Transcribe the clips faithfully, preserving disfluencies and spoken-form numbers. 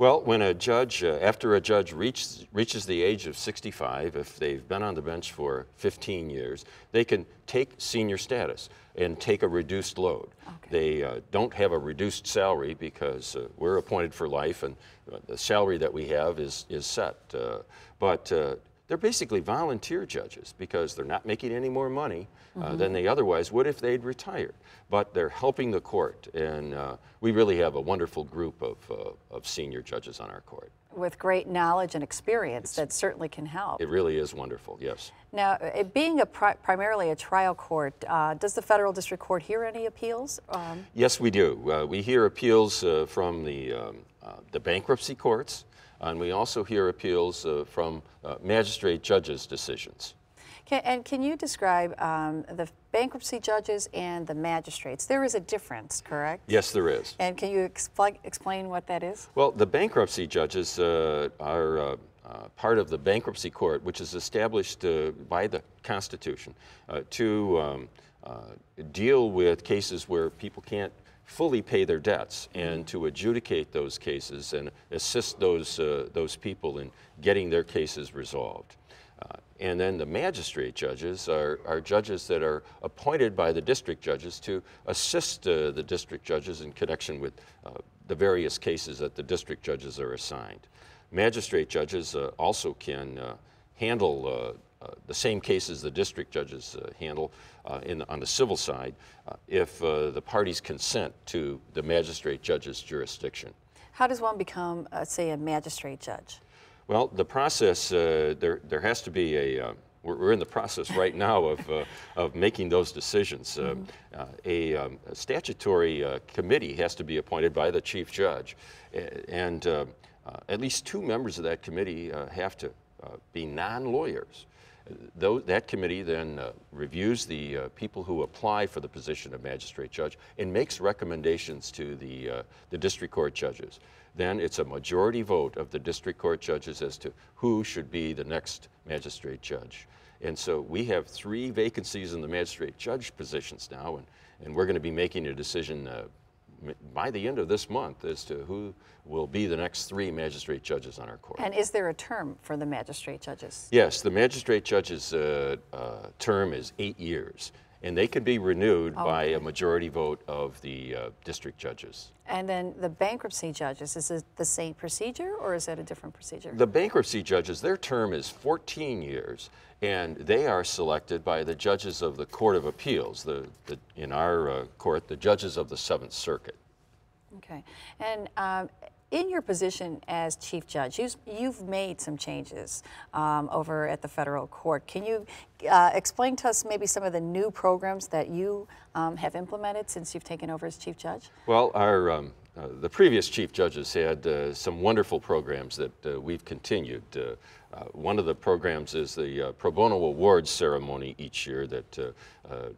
Well, when a judge, uh, after a judge reaches, reaches the age of sixty-five, if they've been on the bench for fifteen years, they can take senior status and take a reduced load. Okay. They uh, don't have a reduced salary because uh, we're appointed for life, and the salary that we have is, is set. Uh, but uh, they're basically volunteer judges because they're not making any more money uh, mm-hmm. than they otherwise would if they'd retired. But they're helping the court, and uh, we really have a wonderful group of, uh, of senior judges on our court. With great knowledge and experience, it's, that certainly can help. It really is wonderful, yes. Now, it being a pri primarily a trial court, uh, does the Federal District Court hear any appeals? Um, yes, we do. Uh, we hear appeals uh, from the, um, uh, the bankruptcy courts, and we also hear appeals uh, from uh, magistrate judges' decisions. Can, and can you describe um, the bankruptcy judges and the magistrates? There is a difference, correct? Yes, there is. And can you expl explain what that is? Well, the bankruptcy judges uh, are uh, uh, part of the bankruptcy court, which is established uh, by the Constitution uh, to um, uh, deal with cases where people can't fully pay their debts, and to adjudicate those cases and assist those, uh, those people in getting their cases resolved. Uh, and then the magistrate judges are, are judges that are appointed by the district judges to assist uh, the district judges in connection with uh, the various cases that the district judges are assigned. Magistrate judges uh, also can uh, handle uh, Uh, the same cases the district judges uh, handle uh, in the, on the civil side uh, if uh, the parties consent to the magistrate judge's jurisdiction. How does one become, uh, say, a magistrate judge? Well, the process, uh, there, there has to be a, uh, we're, we're in the process right now of, uh, of making those decisions. Uh, mm-hmm. uh, a, um, a statutory uh, committee has to be appointed by the chief judge, and uh, uh, at least two members of that committee uh, have to uh, be non-lawyers. Th that committee then uh, reviews the uh, people who apply for the position of magistrate judge and makes recommendations to the, uh, the district court judges. Then it's a majority vote of the district court judges as to who should be the next magistrate judge. And so we have three vacancies in the magistrate judge positions now, and, and we're going to be making a decision uh, by the end of this month as to who will be the next three magistrate judges on our court. And is there a term for the magistrate judges? Yes, the magistrate judge's uh, uh, term is eight years, and they can be renewed oh, by okay. a majority vote of the uh, district judges. And then the bankruptcy judges, is it the same procedure, or is that a different procedure? The bankruptcy judges, their term is fourteen years, and they are selected by the judges of the Court of Appeals, the, the, in our uh, court, the judges of the Seventh Circuit. Okay. And um, in your position as chief judge, you've, you've made some changes um, over at the federal court. Can you uh, explain to us maybe some of the new programs that you um, have implemented since you've taken over as chief judge? Well, our, um, uh, the previous chief judges had uh, some wonderful programs that uh, we've continued. Uh, uh, one of the programs is the uh, pro bono awards ceremony each year that uh, uh,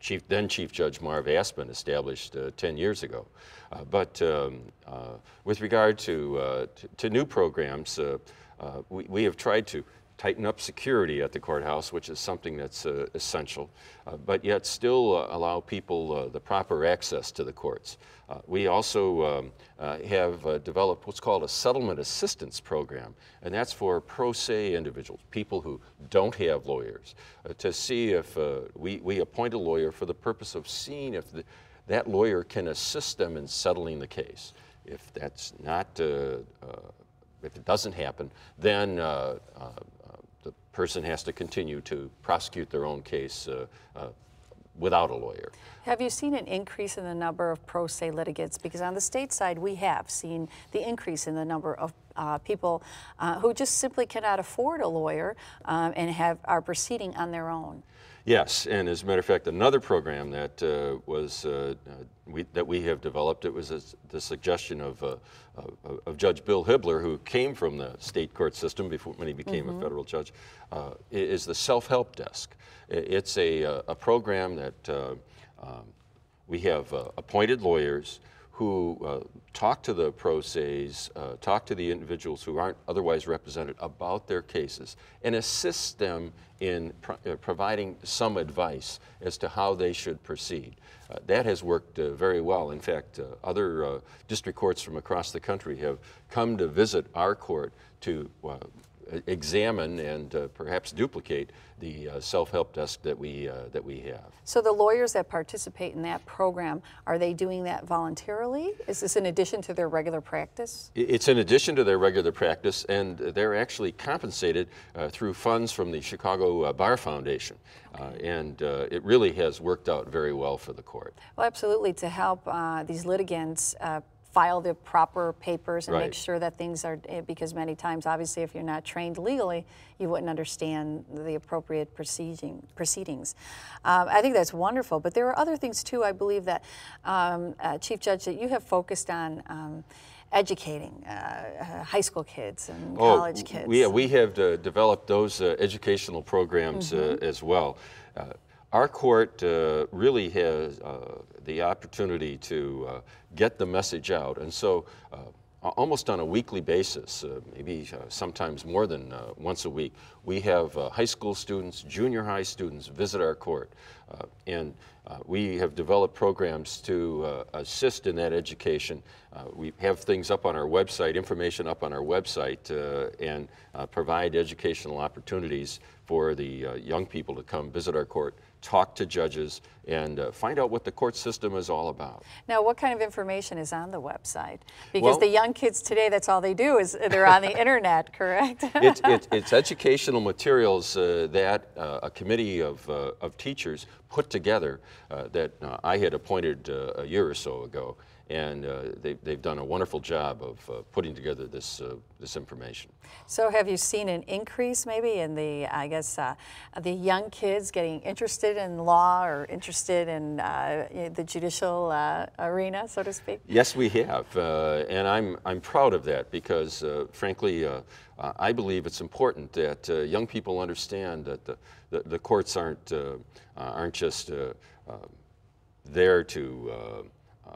Chief, then Chief Judge Marv Aspen established uh, ten years ago. Uh, but um, uh, with regard to, uh, to new programs, uh, uh, we, we have tried to tighten up security at the courthouse, which is something that's uh, essential, uh, but yet still uh, allow people uh, the proper access to the courts. Uh, we also um, uh, have uh, developed what's called a settlement assistance program, and that's for pro se individuals, people who don't have lawyers, uh, to see if uh, we, we appoint a lawyer for the purpose of seeing if the, that lawyer can assist them in settling the case. If that's not, uh, uh, if it doesn't happen, then uh, uh, the person has to continue to prosecute their own case uh, uh, without a lawyer. Have you seen an increase in the number of pro se litigants? Because on the state side, we have seen the increase in the number of uh, people uh, who just simply cannot afford a lawyer um, and have are proceeding on their own. Yes, and as a matter of fact, another program that uh, was uh, we, that we have developed, it was a, the suggestion of, uh, of, of Judge Bill Hibler, who came from the state court system before when he became mm-hmm. a federal judge, uh, is the self-help desk. It's a, a program that uh, um, we have uh, appointed lawyers who uh, talk to the pro ses, uh, talk to the individuals who aren't otherwise represented about their cases, and assist them in pro uh, providing some advice as to how they should proceed. Uh, that has worked uh, very well. In fact, uh, other uh, district courts from across the country have come to visit our court to uh, examine and uh, perhaps duplicate the uh, self-help desk that we uh, that we have. So the lawyers that participate in that program, are they doing that voluntarily? Is this in addition to their regular practice? It's in addition to their regular practice, and they're actually compensated uh, through funds from the Chicago uh, Bar Foundation. Okay. Uh, and uh, it really has worked out very well for the court. Well, absolutely, to help uh, these litigants uh, file the proper papers and right. make sure that things are, because many times, obviously, if you're not trained legally, you wouldn't understand the appropriate proceeding, proceedings. Um, I think that's wonderful, but there are other things too, I believe, that, um, uh, Chief Judge, that you have focused on um, educating uh, high school kids and oh, college kids. We, we have uh, developed those uh, educational programs mm-hmm. uh, as well. Uh, Our court uh, really has uh, the opportunity to uh, get the message out, and so uh, almost on a weekly basis, uh, maybe uh, sometimes more than uh, once a week, we have uh, high school students, junior high students visit our court, uh, and uh, we have developed programs to uh, assist in that education. Uh, we have things up on our website, information up on our website, uh, and uh, provide educational opportunities for the uh, young people to come visit our court, talk to judges, and uh, find out what the court system is all about. Now, what kind of information is on the website? Because well, the young kids today, that's all they do is they're on the internet, correct? it, it, it's educational materials uh, that uh, a committee of, uh, of teachers put together uh, that uh, I had appointed uh, a year or so ago, and uh, they, they've done a wonderful job of uh, putting together this, uh, this information. So have you seen an increase maybe in the, I guess, uh, the young kids getting interested in law or interested in uh, the judicial uh, arena, so to speak? Yes, we have, uh, and I'm, I'm proud of that because, uh, frankly, uh, I believe it's important that uh, young people understand that the, the, the courts aren't, uh, aren't just uh, uh, there to uh, uh,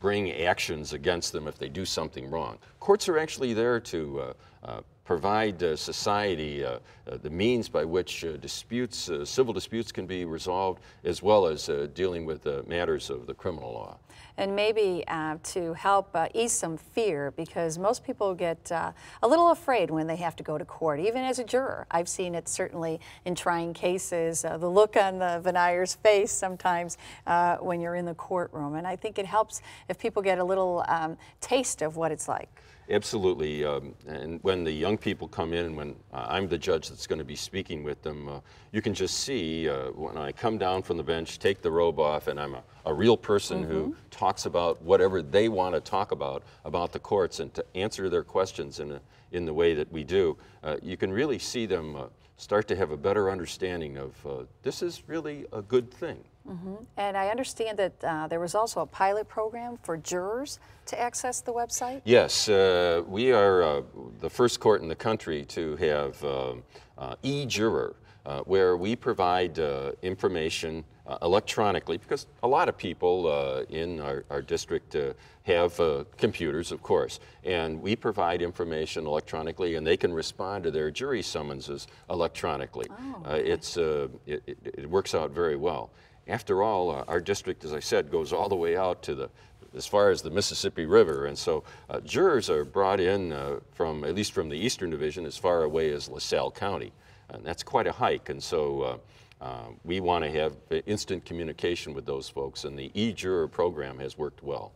bring actions against them if they do something wrong. Courts are actually there to uh, uh, provide uh, society uh, uh, the means by which uh, disputes, uh, civil disputes can be resolved, as well as uh, dealing with uh, matters of the criminal law. And maybe uh, to help uh, ease some fear, because most people get uh, a little afraid when they have to go to court, even as a juror. I've seen it certainly in trying cases, uh, the look on the venier's face sometimes uh, when you're in the courtroom. And I think it helps if people get a little um, taste of what it's like. Absolutely, um, and when the young people come in, and when uh, I'm the judge that's going to be speaking with them, uh, you can just see uh, when I come down from the bench, take the robe off, and I'm a, a real person mm-hmm. who talks about whatever they want to talk about, about the courts, and to answer their questions in, a, in the way that we do, uh, you can really see them uh, start to have a better understanding of uh, this is really a good thing. Mm-hmm. And I understand that uh, there was also a pilot program for jurors to access the website? Yes, uh, we are uh, the first court in the country to have um, uh, eJuror, uh, where we provide uh, information uh, electronically, because a lot of people uh, in our, our district uh, have uh, computers, of course, and we provide information electronically, and they can respond to their jury summonses electronically. Oh, okay. uh, it's, uh, it, it, it works out very well. After all, uh, our district, as I said, goes all the way out to the, as far as the Mississippi River, and so uh, jurors are brought in uh, from, at least from the Eastern Division, as far away as LaSalle County, and that's quite a hike, and so uh, uh, we want to have instant communication with those folks, and the eJuror program has worked well.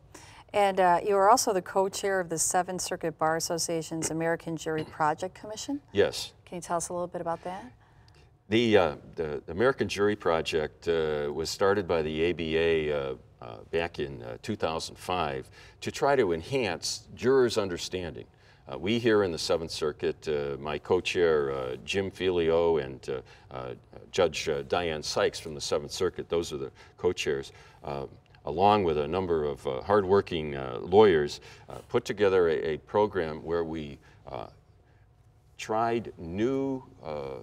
And uh, you are also the co-chair of the Seventh Circuit Bar Association's American Jury Project Commission? Yes. Can you tell us a little bit about that? The, uh, the American Jury Project uh, was started by the A B A uh, uh, back in uh, two thousand five to try to enhance jurors' understanding. Uh, we here in the Seventh Circuit, uh, my co-chair uh, Jim Filio and uh, uh, Judge uh, Diane Sykes from the Seventh Circuit, those are the co-chairs, uh, along with a number of uh, hard-working uh, lawyers, uh, put together a, a program where we uh, tried new uh,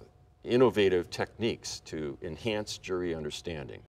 innovative techniques to enhance jury understanding.